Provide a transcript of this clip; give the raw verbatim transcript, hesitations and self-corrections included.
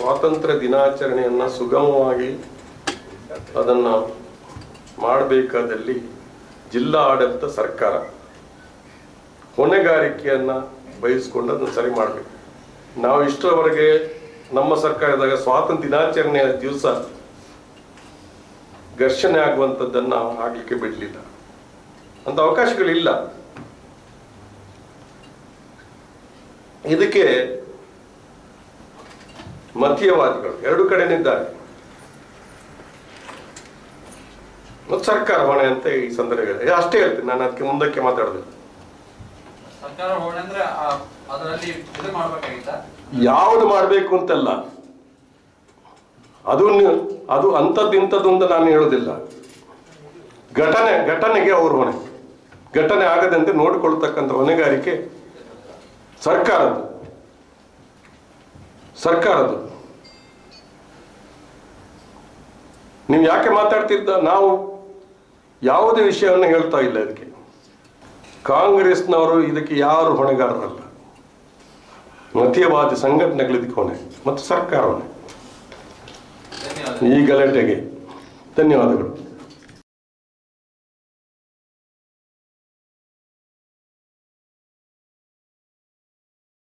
स्वातंत्र ದಿನಾಚರಣೆಯನ್ನು ಸುಗಮವಾಗಿ ಅದನ್ನು ಮಾಡಬೇಕಾದಲ್ಲಿ ಜಿಲ್ಲಾ ಆಡಳಿತ ಸರ್ಕಾರ ಹೊಣೆಗಾರಿಕೆಯನ್ನು ಬಯಸಿಕೊಂಡು ಅದನ್ನು ಸರಿ ಮಾಡಬೇಕು. ನಾವು ಇಷ್ಟರವರೆಗೆ ನಮ್ಮ ಸರ್ಕಾರದಾಗ ಸ್ವಾತಂತ್ರ್ಯ ದಿನಾಚರಣೆಯ ದಿವಸ ಘರ್ಷಣೆ ಆಗುವಂತದ್ದನ್ನ ಆಗಲಿಕ್ಕೆ ಬಿಡಲಿಲ್ಲ, ಅಂತ ಅವಕಾಶಗಳಿಲ್ಲ. ಇದಕ್ಕೆ ಮತೀಯವಾದಿಗಳು ಎರಡು ಕಡೆನಿದ್ದಾರೆ ಮತ್ತು ಸರ್ಕಾರ ಹೊಣೆ ಅಂತ ಈ ಸಂದರ್ಭದಲ್ಲಿ ಅಷ್ಟೇ ಹೇಳ್ತೀನಿ. ನಾನು ಅದಕ್ಕೆ ಮುಂದಕ್ಕೆ ಮಾತಾಡೋದು ಸರ್ಕಾರ ಹೊಣೆ ಅಂದ್ರೆ ಅದರಲ್ಲಿ ಇದು ಮಾಡಬೇಕಾಗಿಲ್ಲ, ಯಾವುದು ಮಾಡಬೇಕು ಅಂತಲ್ಲ, ಅದು ಅದು ಅಂಥದ್ದು ಇಂಥದ್ದು ಅಂತ ನಾನು ಹೇಳೋದಿಲ್ಲ. ಘಟನೆ ಘಟನೆಗೆ ಅವರು ಹೊಣೆ, ಘಟನೆ ಆಗದಂತೆ ನೋಡಿಕೊಳ್ತಕ್ಕಂಥ ಹೊಣೆಗಾರಿಕೆ ಸರ್ಕಾರದ್ದು ಸರ್ಕಾರದ್ದು ನೀವು ಯಾಕೆ ಮಾತಾಡ್ತಿದ್ದ? ನಾವು ಯಾವುದೇ ವಿಷಯವನ್ನು ಹೇಳ್ತಾ ಇಲ್ಲ. ಇದಕ್ಕೆ ಕಾಂಗ್ರೆಸ್ನವರು ಇದಕ್ಕೆ ಯಾರು ಹೊಣೆಗಾರರಲ್ಲ, ಮತೀಯವಾದಿ ಸಂಘಟನೆಗಳು ಇದಕ್ಕೆ ಹೊಣೆ ಮತ್ತು ಸರ್ಕಾರ ಹೊಣೆ. ಈ ಗಲಾಟೆಗೆ ಧನ್ಯವಾದಗಳು.